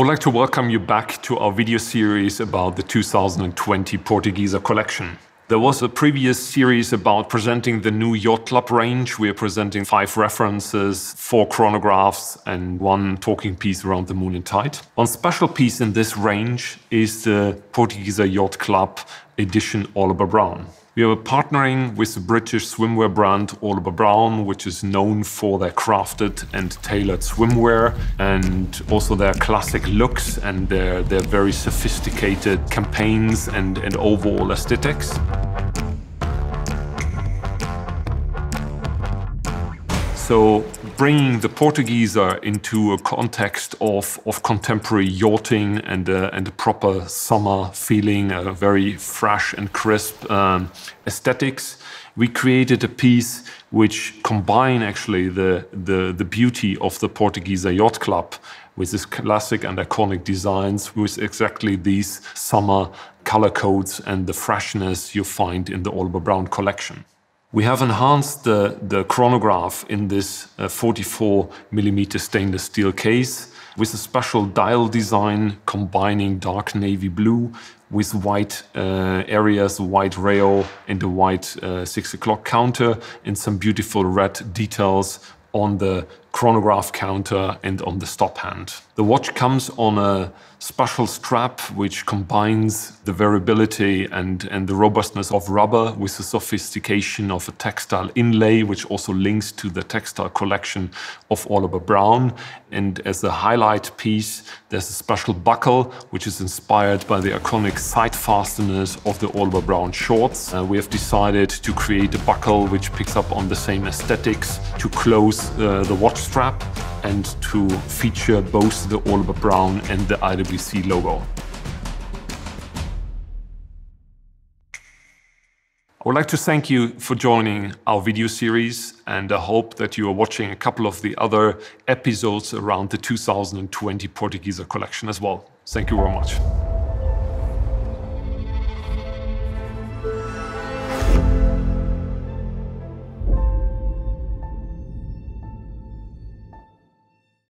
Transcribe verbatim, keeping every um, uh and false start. I would like to welcome you back to our video series about the two thousand twenty Portugieser collection. There was a previous series about presenting the new Yacht Club range. We are presenting five references, four chronographs and one talking piece around the moon and tide. One special piece in this range is the Portugieser Yacht Club edition Orlebar Brown. We are partnering with the British swimwear brand Orlebar Brown, which is known for their crafted and tailored swimwear and also their classic looks and their, their very sophisticated campaigns and, and overall aesthetics. So bringing the Portugieser into a context of, of contemporary yachting and, uh, and a proper summer feeling, a very fresh and crisp um, aesthetics, we created a piece which combine actually the, the, the beauty of the Portugieser Yacht Club with its classic and iconic designs with exactly these summer color codes and the freshness you find in the Orlebar Brown collection. We have enhanced the, the chronograph in this uh, forty-four millimeter stainless steel case with a special dial design combining dark navy blue with white uh, areas, white rail and a white uh, six o'clock counter and some beautiful red details on the chronograph counter and on the stop hand. The watch comes on a special strap which combines the variability and, and the robustness of rubber with the sophistication of a textile inlay, which also links to the textile collection of Orlebar Brown. And as a highlight piece, there's a special buckle which is inspired by the iconic side fasteners of the Orlebar Brown shorts. Uh, we have decided to create a buckle which picks up on the same aesthetics to close uh, the watch strap and to feature both the Orlebar Brown and the I W C logo. I would like to thank you for joining our video series, and I hope that you are watching a couple of the other episodes around the two thousand twenty Portugieser collection as well. Thank you very much.